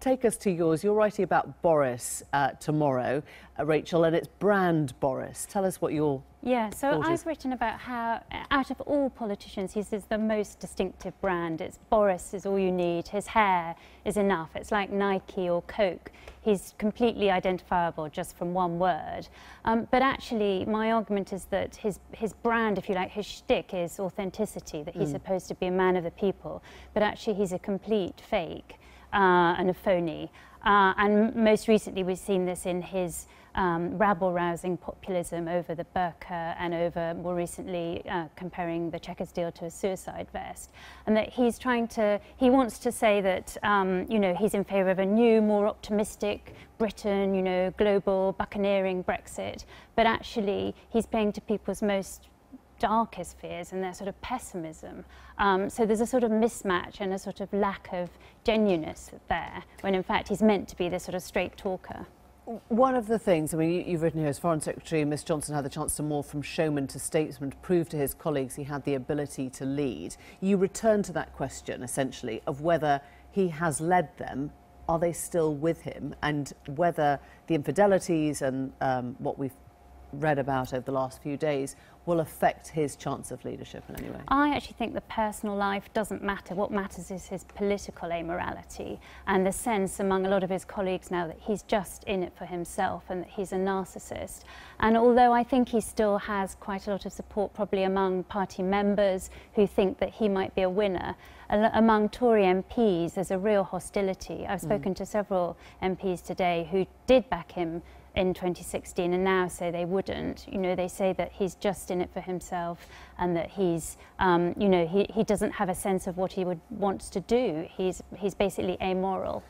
Take us to yours. You're writing about Boris tomorrow, Rachel, and it's brand Boris. Tell us what your thought is. I've written about how, out of all politicians, his is the most distinctive brand. It's Boris is all you need. His hair is enough. It's like Nike or Coke. He's completely identifiable just from one word. But actually, my argument is that his brand, if you like, his shtick is authenticity, that he's supposed to be a man of the people, but actually he's a complete fake. And a phony. And most recently we've seen this in his rabble-rousing populism over the burqa and over, more recently, comparing the Chequers deal to a suicide vest. And that he's trying to, he wants to say that, you know, he's in favour of a new, more optimistic Britain, you know, global, buccaneering Brexit. But actually, he's playing to people's most darkest fears and their sort of pessimism. So there's a sort of mismatch and a sort of lack of genuineness there, when in fact he's meant to be this sort of straight talker. One of the things, I mean, you've written here, as Foreign Secretary, Miss Johnson had the chance to morph from showman to statesman to prove to his colleagues he had the ability to lead. You return to that question, essentially, of whether he has led them, are they still with him, and whether the infidelities and what we've read about over the last few days will affect his chance of leadership in any way. I actually think the personal life doesn't matter. What matters is his political amorality and the sense among a lot of his colleagues now that he's just in it for himself and that he's a narcissist. And although I think he still has quite a lot of support probably among party members who think that he might be a winner, among Tory MPs there's a real hostility. I've spoken to several MPs today who did back him in 2016 and now say they wouldn't. You know, they say that he's just in it for himself and that he's, you know, he doesn't have a sense of what he wants to do. He's basically amoral.